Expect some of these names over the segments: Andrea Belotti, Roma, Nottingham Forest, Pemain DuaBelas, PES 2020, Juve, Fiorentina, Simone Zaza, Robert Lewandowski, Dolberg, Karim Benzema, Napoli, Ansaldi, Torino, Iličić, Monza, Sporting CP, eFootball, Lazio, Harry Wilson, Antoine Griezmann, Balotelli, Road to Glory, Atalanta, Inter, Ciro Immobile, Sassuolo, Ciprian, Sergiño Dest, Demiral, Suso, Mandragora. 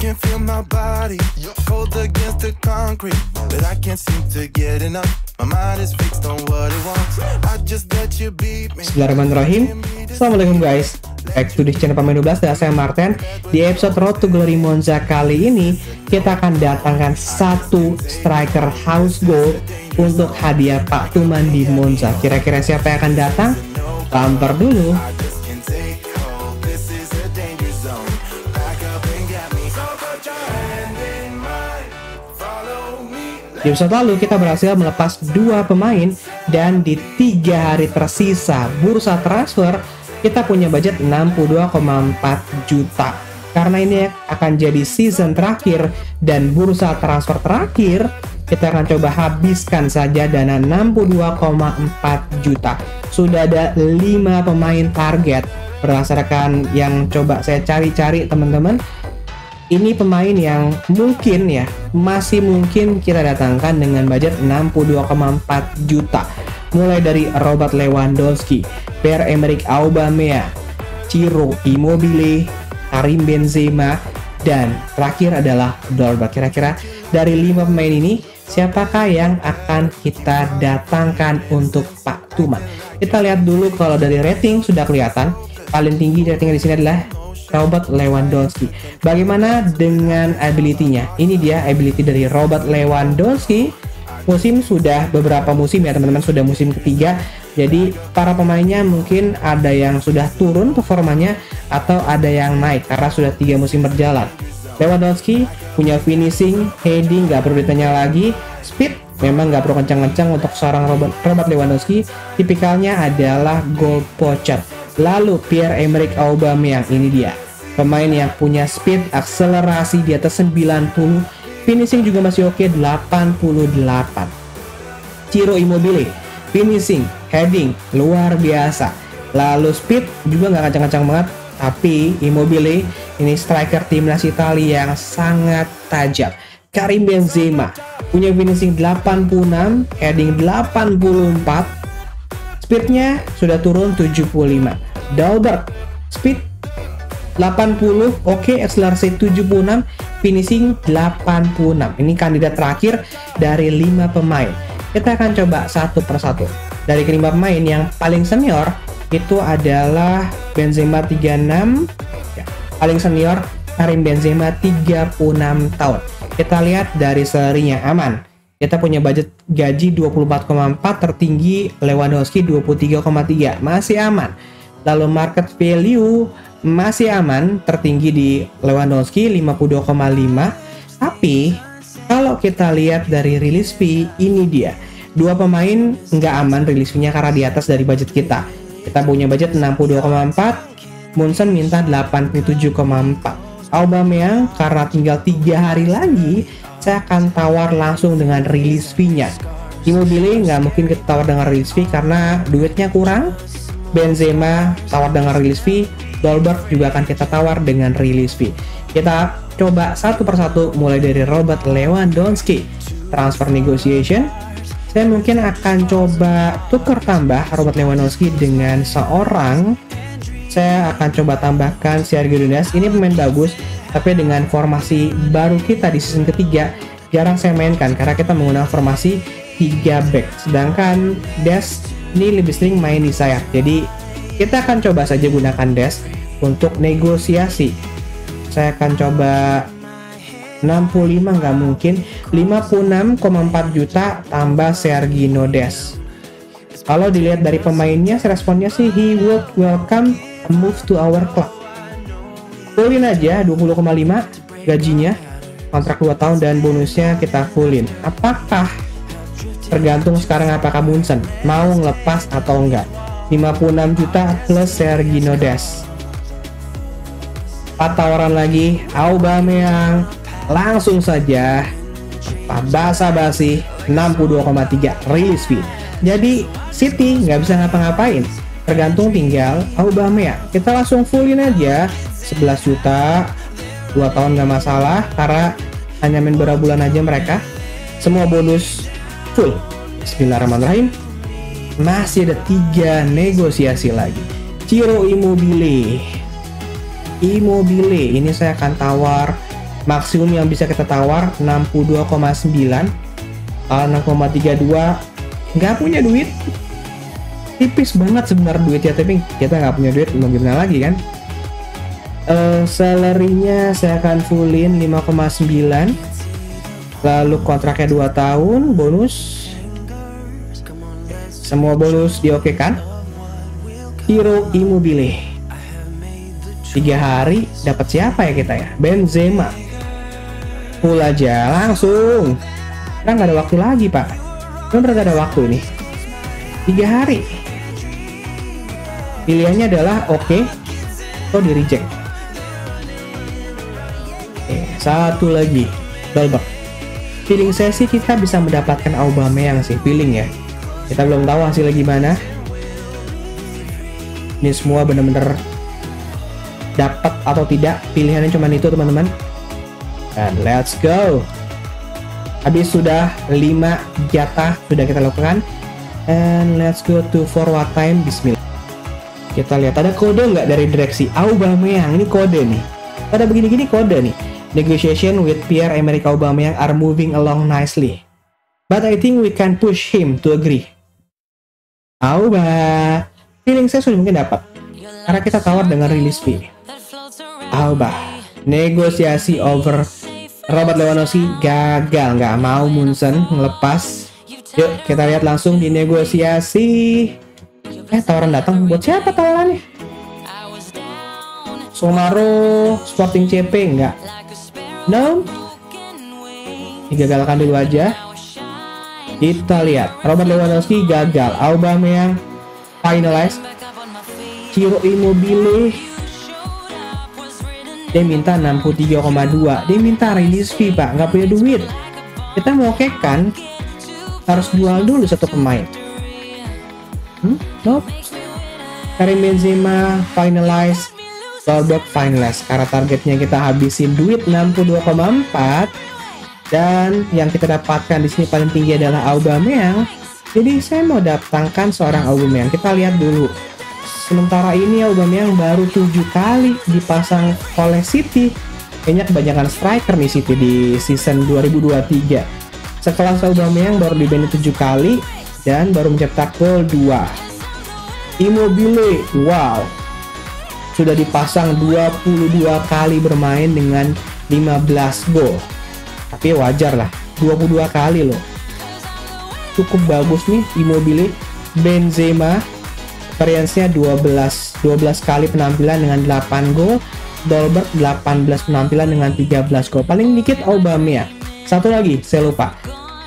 can feel my body cold against the concrete, but I can't seem to get enough. My mind is fixed on what it wants. I just let you beat me. Bismillahirrahmanirrahim. Assalamualaikum guys. Back to the channel Pemain DuaBelas, dan saya Martin. Di episode Road to Glory Monza kali ini, kita akan datangkan satu striker house goal untuk hadiah Pak Tuman di Monza. Kira-kira siapa yang akan datang? Tampar dulu. Di episode lalu kita berhasil melepas dua pemain, dan di 3 hari tersisa bursa transfer kita punya budget 62,4 juta. Karena ini akan jadi season terakhir dan bursa transfer terakhir, kita akan coba habiskan saja dana 62,4 juta. Sudah ada 5 pemain target berdasarkan yang coba saya cari-cari teman-teman. Ini pemain yang mungkin ya, masih mungkin kita datangkan dengan budget 62,4 juta. Mulai dari Robert Lewandowski, Pierre-Emerick Aubameyang, Ciro Immobile, Karim Benzema, dan terakhir adalah Dolberg. Kira-kira dari 5 pemain ini, siapakah yang akan kita datangkan untuk Pak Tuman? Kita lihat dulu, kalau dari rating sudah kelihatan. Paling tinggi ratingnya di sini adalah Robert Lewandowski. Bagaimana dengan ability-nya? Ini dia ability dari Robert Lewandowski. Musim sudah beberapa musim ya teman-teman, sudah musim ketiga. Jadi para pemainnya mungkin ada yang sudah turun performanya atau ada yang naik karena sudah 3 musim berjalan. Lewandowski punya finishing, heading, nggak perlu ditanya lagi. Speed memang nggak perlu kencang-kencang untuk seorang Robert Lewandowski. Tipikalnya adalah goal poacher. Lalu Pierre-Emerick Aubameyang, ini dia pemain yang punya speed, akselerasi di atas 90, finishing juga masih oke, 88. Ciro Immobile, finishing, heading luar biasa, lalu speed juga nggak kencang-kencang banget, tapi Immobile ini striker timnas Italia yang sangat tajam. Karim Benzema punya finishing 86, heading 84, speednya sudah turun 75. Dolberg, speed 80, oke, akselerasi 76, finishing 86. Ini kandidat terakhir dari 5 pemain. Kita akan coba satu persatu. Dari kelima pemain yang paling senior itu adalah Benzema 36, ya, paling senior Karim Benzema 36 tahun. Kita lihat dari serinya aman. Kita punya budget gaji 24,4, tertinggi Lewandowski 23,3, masih aman. Lalu market value masih aman, tertinggi di Lewandowski 52,5. Tapi kalau kita lihat dari release fee, ini dia dua pemain nggak aman release fee-nya karena di atas dari budget kita. Kita punya budget 62,4, Munson minta 87,4. Aubameyang karena tinggal 3 hari lagi, saya akan tawar langsung dengan release fee-nya. Immobile nggak mungkin kita tawar dengan release fee karena duitnya kurang. Benzema tawar dengan release fee, Dolberg juga akan kita tawar dengan release fee. Kita coba satu persatu, mulai dari Robert Lewandowski. Transfer negotiation, saya mungkin akan coba tukar tambah Robert Lewandowski dengan seorang. Saya akan coba tambahkan Sergiño Dest. Ini pemain bagus, tapi dengan formasi baru kita di season ketiga jarang saya mainkan karena kita menggunakan formasi 3 back, sedangkan Dest ini lebih sering main di sayap. Jadi kita akan coba saja gunakan Dest untuk negosiasi. Saya akan coba 65, nggak mungkin, 56,4 juta tambah Sergiño Dest. Kalau dilihat dari pemainnya, responnya sih he would welcome a move to our club. Fullin aja 20,5 gajinya, kontrak 2 tahun dan bonusnya kita fullin. Apakah tergantung sekarang apakah Munson mau ngelepas atau enggak. 56 juta plus Sergiño Dest. 4 tawaran lagi. Aubameyang langsung saja basa-basi 62,3 release fee. Jadi City nggak bisa ngapa-ngapain, tergantung tinggal Aubameyang. Kita langsung fullin aja 11 juta, 2 tahun nggak masalah karena hanya main beberapa bulan aja mereka. Semua bonus full. Bismillahirrahmanirrahim. Masih ada 3 negosiasi lagi. Ciro Immobile. Ini saya akan tawar Maksimum yang bisa kita tawar 62,9, 6,32. Nggak punya duit, tipis banget sebenarnya duitnya, tapi kita nggak punya duit, mau gimana lagi kan. Salary-nya saya akan fullin 5,9, lalu kontraknya 2 tahun, bonus, semua bonus diokekan. Ciro Immobile 3 hari, dapat siapa ya kita ya? Benzema full aja langsung, kan nggak ada waktu lagi pak, kan nggak ada waktu nih. 3 hari pilihannya adalah oke atau di reject. Satu lagi, Dolberg. Feeling saya sih kita bisa mendapatkan Aubameyang sih, feeling ya. Kita belum tahu hasilnya gimana. Ini semua bener-bener dapat atau tidak, pilihannya cuma itu teman-teman. Dan let's go. Habis sudah 5 jatah sudah kita lakukan. And let's go to forward time. Bismillah. Kita lihat ada kode nggak dari direksi Aubameyang, ini kode nih. Ada begini-gini kode nih. Negotiation with Pierre-Emerick Aubameyang are moving along nicely, but I think we can push him to agree. Aubameyang, feeling saya sudah mungkin dapat, karena kita tawar dengan release fee. Aubameyang, negosiasi over Robert Lewandowski gagal, nggak mau Munson ngelepas. Yuk kita lihat langsung di negosiasi. Tawaran datang buat siapa tawarannya? Somaro, Sporting CP nggak? No, digagalkan dulu aja. Kita lihat Robert Lewandowski gagal, Aubameyang finalize, Ciro Immobile dia minta 63,2, dia minta release fee pak, nggak punya duit. Kita mau kekan harus jual dulu satu pemain. Nope. Karim Benzema finalize, Dolberg finalize, karena targetnya kita habisin duit 62,4, dan yang kita dapatkan di sini paling tinggi adalah Aubameyang. Jadi saya mau datangkan seorang Aubameyang. Kita lihat dulu. Sementara ini Aubameyang baru 7 kali dipasang oleh City. Kayaknya kebanyakan striker nih City di season 2023. Sekelas Aubameyang baru dibanding 7 kali dan baru mencetak gol 2. Immobile, wow, sudah dipasang 22 kali bermain dengan 15 gol. Tapi wajar lah, 22 kali loh. Cukup bagus nih Immobile. Benzema experience-nya 12 kali penampilan dengan 8 gol. Dolberg 18 penampilan dengan 13 gol. Paling dikit Aubameyang. Satu lagi, saya lupa.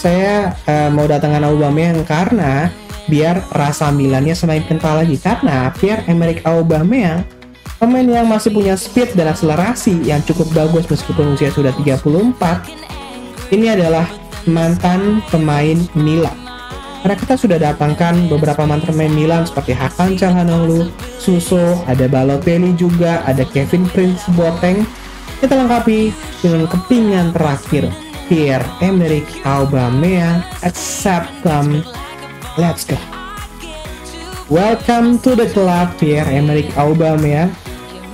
Saya mau datangkan Aubameyang karena biar rasa Milannya semakin kental lagi, karena Pierre-Emerick Aubameyang pemain yang masih punya speed dan akselerasi yang cukup bagus meskipun usia sudah 34. Ini adalah mantan pemain Milan. Karena kita sudah datangkan beberapa mantan pemain Milan seperti Hakan Calhanoglu, Suso, ada Balotelli juga, ada Kevin Prince Boateng. Kita lengkapi dengan kepingan terakhir, Pierre-Emerick Aubameyang, accept them. Let's go. Welcome to the club, Pierre-Emerick Aubameyang.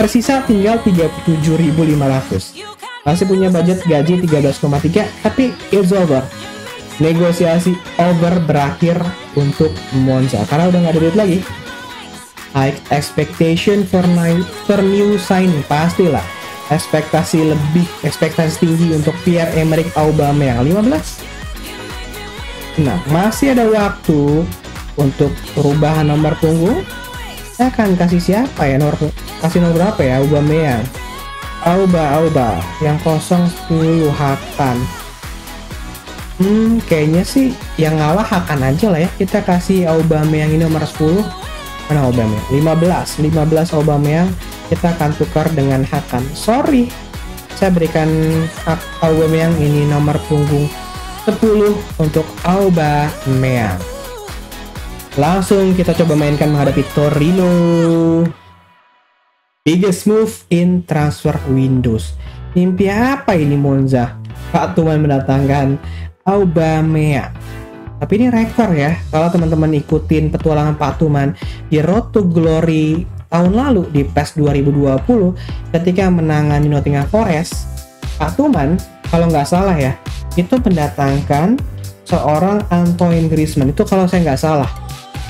Tersisa tinggal 37.500. Masih punya budget gaji 13,3, tapi it's over. Negosiasi over berakhir untuk Monza karena udah nggak ada duit lagi. High expectation for new signing, pastilah. Ekspektasi lebih, ekspektasi tinggi untuk Pierre-Emerick Aubameyang 15. Nah, masih ada waktu untuk perubahan nomor punggung. Saya akan kasih siapa ya, kasih nomor berapa ya? Aubameyang. Auba yang kosong 10 Hakan. Kayaknya sih yang ngalah Hakan aja lah ya. Kita kasih Aubameyang ini nomor 10. Mana Aubameyang? 15 Aubameyang. Kita akan tukar dengan Hakan. Sorry. Saya berikan Aubameyang ini nomor punggung 10 untuk Aubameyang. Langsung kita coba mainkan menghadapi Torino. Biggest move in transfer windows. Mimpi apa ini Monza? Pak Tuman mendatangkan Aubameyang. Tapi ini rekor ya. Kalau teman-teman ikutin petualangan Pak Tuman di Road to Glory tahun lalu di PES 2020 ketika menangani Nottingham Forest, Pak Tuman kalau nggak salah ya, itu mendatangkan seorang Antoine Griezmann itu kalau saya nggak salah.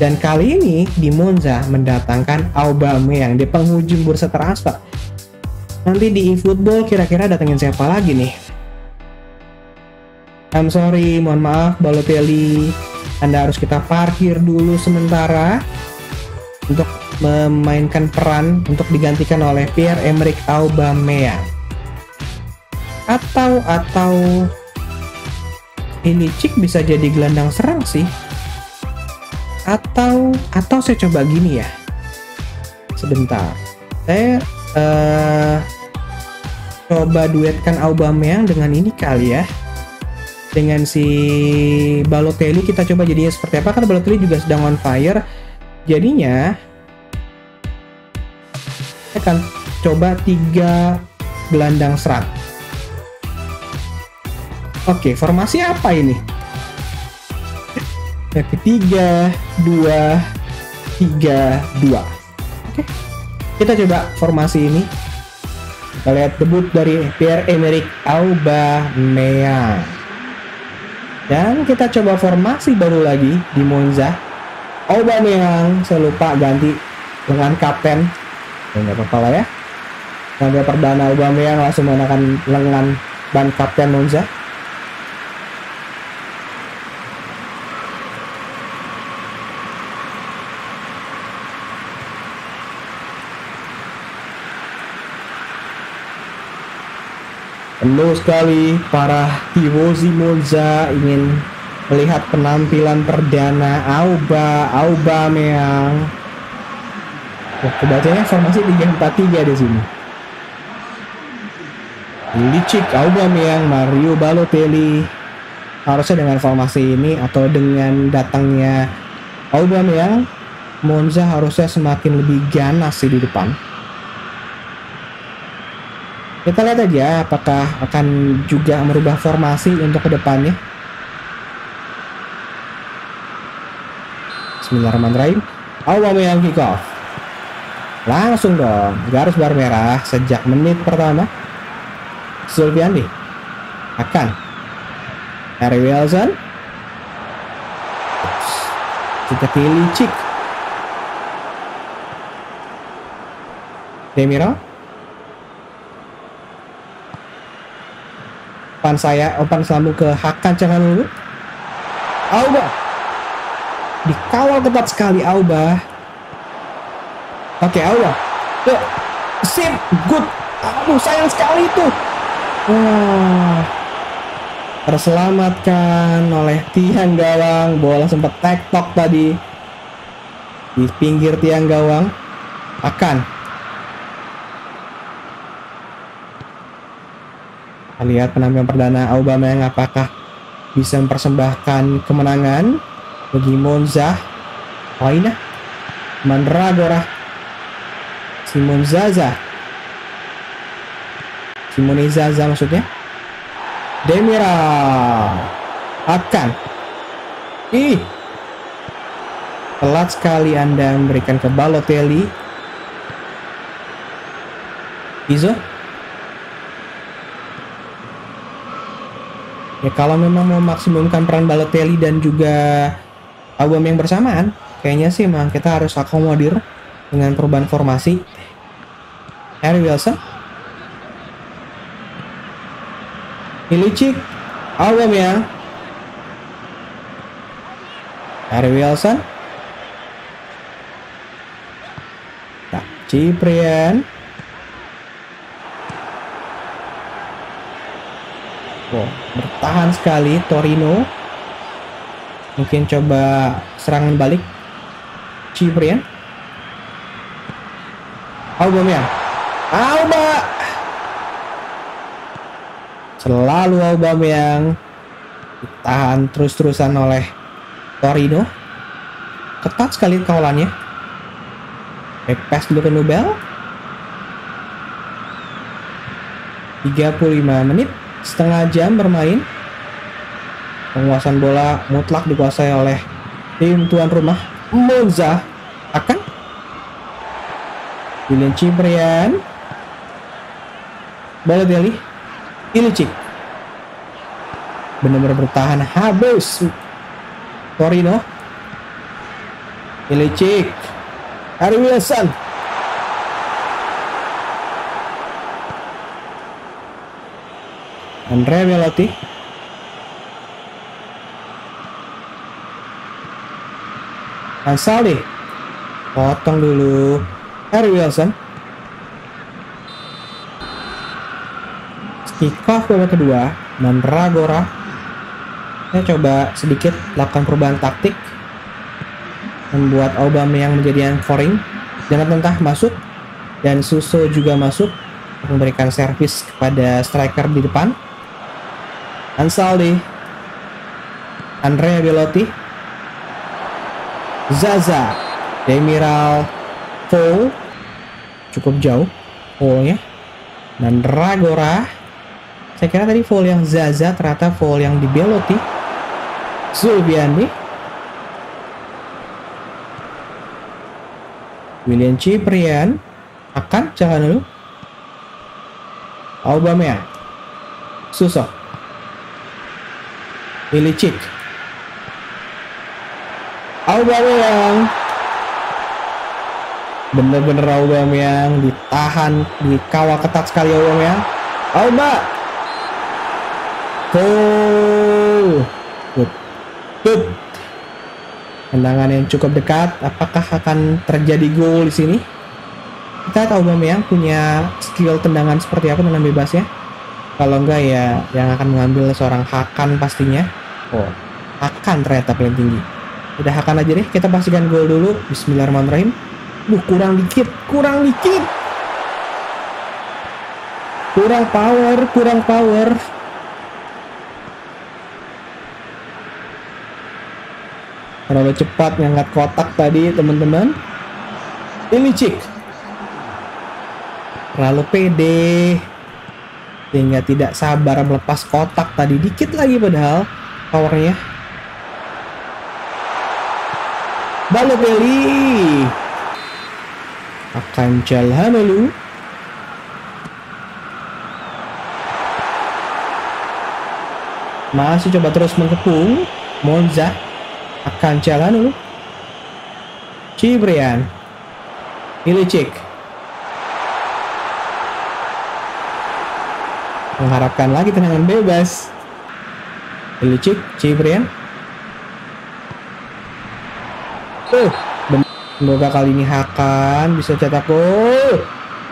Dan kali ini di Monza mendatangkan Aubameyang di penghujung bursa transfer. Nanti di eFootball kira-kira datengin siapa lagi nih? I'm sorry, mohon maaf Balotelli, Anda harus kita parkir dulu sementara untuk memainkan peran untuk digantikan oleh Pierre-Emerick Aubameyang atau Iličić bisa jadi gelandang serang sih. Atau saya coba gini ya, sebentar saya coba duetkan Aubameyang dengan ini kali ya, dengan si Balotelli. Kita coba jadinya seperti apa, karena Balotelli juga sedang on fire. Jadinya saya akan coba 3 gelandang serang. Oke, formasi apa ini? Yang ketiga 3-2-3-2. Oke, kita coba formasi ini. Kita lihat debut dari Pierre-Emerick Aubameyang. Dan kita coba formasi baru lagi di Monza. Aubameyang saya lupa ganti dengan kapten. Enggak apa-apa lah ya. Laga perdana Aubameyang langsung menggunakan lengan ban kapten Monza. Penuh sekali para tifosi Monza ingin melihat penampilan perdana Aubameyang. Wah, kebacanya formasi 3-4-3 di sini. Iličić, Aubameyang, Mario Balotelli. Harusnya dengan formasi ini atau dengan datangnya Aubameyang, Monza harusnya semakin lebih ganas sih di depan. Kita lihat aja apakah akan juga merubah formasi untuk kedepannya. Bismillahirrahmanirrahim. Aubameyang kick off. Langsung dong, garis bar merah sejak menit pertama. Zulfiandi. Akan. Harry Wilson. Kita pilih Iličić. Demiral. Pan saya open selalu ke Hakan Calhanoglu. Auba dikawal ketat sekali Auba. Oke, Auba sip, good. Aduh, sayang sekali itu. Wah, terselamatkan oleh tiang gawang. Bola sempat tek-tok tadi di pinggir tiang gawang. Akan lihat penampilan perdana Aubameyang apakah bisa mempersembahkan kemenangan bagi Monza. Oh, ini Mandragora, Simone Zaza, Simone Zaza maksudnya. Demiral akan telat sekali Anda memberikan ke Balotelli. Izo. Ya, kalau memang mau maksimumkan peran Balotelli dan juga Aubameyang yang bersamaan, kayaknya sih memang kita harus akomodir dengan perubahan formasi. Harry Wilson, Iličić, Aubameyang, Harry Wilson, nah, Ciprian. Oh, bertahan sekali Torino. Mungkin coba serangan balik. Ciprian. Aubameyang. Aubameyang. Selalu Aubameyang ditahan terus-terusan oleh Torino. Ketat sekali kawalannya. Back pass dulu ke Nobel. 35 menit. Setengah jam bermain. Penguasaan bola mutlak dikuasai oleh tim tuan rumah Monza. Akan Julian Ciprian, Balotelli, Iličić benar-benar bertahan habis Torino. Iličić, Harry Wilson, Andrea Belotti, Ansaldi, potong dulu Harry Wilson. Kickoff babak kedua, Mandragora. Saya coba sedikit lakukan perubahan taktik, membuat Aubameyang menjadi anchoring. Jangan tentang masuk dan Suso juga masuk memberikan servis kepada striker di depan. Ansaldi, Andrea Belotti, Zaza, Demiral, foul cukup jauh foulnya. Mandragora, saya kira tadi foul yang Zaza, ternyata foul yang di Belotti. Zulbiandi, William Ciprian, Hakan Calhanoglu, Aubameyang, Suso, Iličić, Aubameyang, bener-bener Aubameyang ditahan, dikawal ketat sekali Aubameyang. Aubameyang goal, good, tendangan yang cukup dekat. Apakah akan terjadi gol di sini? Kita tahu Aubameyang punya skill tendangan seperti apa, tendangan bebas ya. Kalau enggak ya yang akan mengambil seorang Hakan pastinya. Oh, Hakan ternyata paling tinggi. Udah Hakan aja deh, kita pastikan gol dulu. Bismillahirrahmanirrahim. Kurang dikit. Kurang power. Terlalu cepat ngangkat kotak tadi teman-teman. Iličić terlalu pede sehingga tidak sabar melepas kotak tadi. Dikit lagi padahal powernya. Balotelli, Hakan Calhanoglu, masih coba terus mengepung Monza. Akan jalan dulu Ciprian, Iličić mengharapkan lagi tendangan bebas. Iličić, Ciprian, semoga kali ini Hakan bisa cetak gol.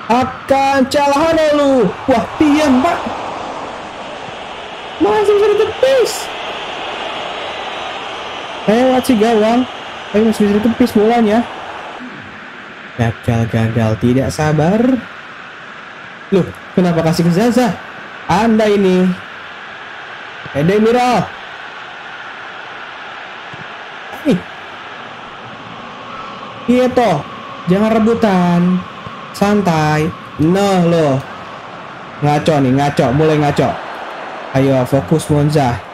Hakan Calhanoglu, wah Pak masih bisa ditepis lewat si gawang, tapi masih bisa ditepis bolanya. Gagal, tidak sabar. Loh, kenapa kasih ke Zaza? Anda ini Demiral. Iya toh, jangan rebutan, santai. Nah loh, Mulai ngaco. Ayo fokus Monza.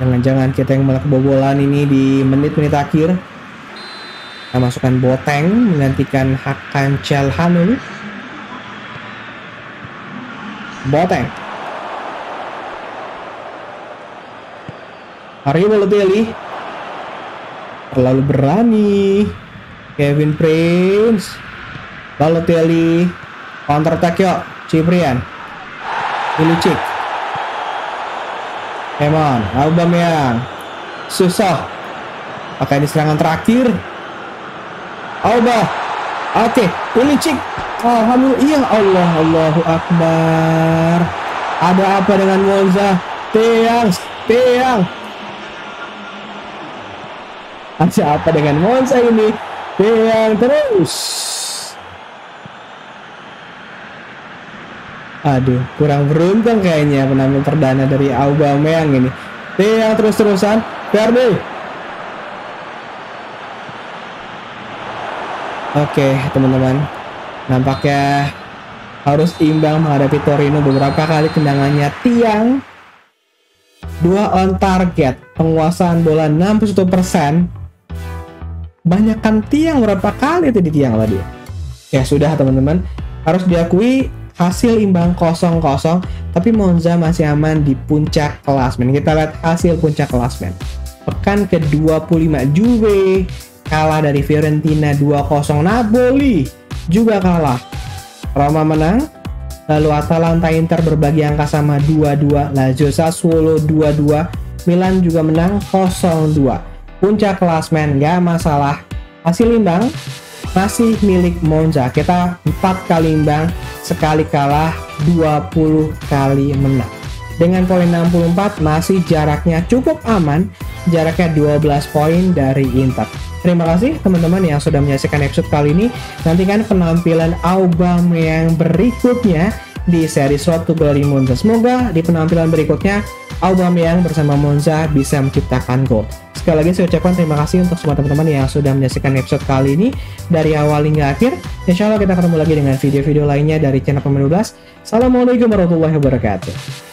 Jangan-jangan kita yang malah kebobolan ini di menit-menit akhir. Kita masukkan Boateng menggantikan Hakan Calhanoglu. Boateng, Harry Wilson, terlalu berani Kevin Prince Balotelli, counter attack yuk. Ciprian, Iličić, Eman, Aubameyang, susah. Apakah ini serangan terakhir? Oke, Iličić. Alhamdulillah, ya Allah, Allahu Akbar. Ada apa dengan Monza? Tiang. Ada apa dengan Monza ini? Tiang terus. Aduh, kurang beruntung kayaknya penampilan perdana dari Aubameyang ini. Tiang terus-terusan, Ferdi. Oke, teman-teman. Nampaknya harus imbang menghadapi Torino. Beberapa kali tendangannya Tiang 2 on target, penguasaan bola 61%. Banyakkan Tiang berapa kali itu di Tiang tadi? Ya sudah, teman-teman. Harus diakui hasil imbang 0-0, tapi Monza masih aman di puncak klasemen. Kita lihat hasil puncak klasemen. Pekan ke-25 Juve kalah dari Fiorentina 2-0, Napoli juga kalah, Roma menang, lalu Atalanta Inter berbagi angka sama 2-2, Lazio Sassuolo 2-2, Milan juga menang 0-2. Puncak klasemen nggak masalah, hasil imbang masih milik Monza. Kita 4 kali imbang, sekali kalah, 20 kali menang. Dengan poin 64 masih jaraknya cukup aman, jaraknya 12 poin dari Inter. Terima kasih teman-teman yang sudah menyaksikan episode kali ini. Nantikan penampilan Aubameyang berikutnya di seri Road to Glory Monza. Semoga di penampilan berikutnya Aubameyang bersama Monza bisa menciptakan gol. Sekali lagi saya ucapkan terima kasih untuk semua teman-teman yang sudah menyaksikan episode kali ini dari awal hingga akhir. Insya Allah kita ketemu lagi dengan video-video lainnya dari channel Pemain DuaBelas. Assalamualaikum warahmatullahi wabarakatuh.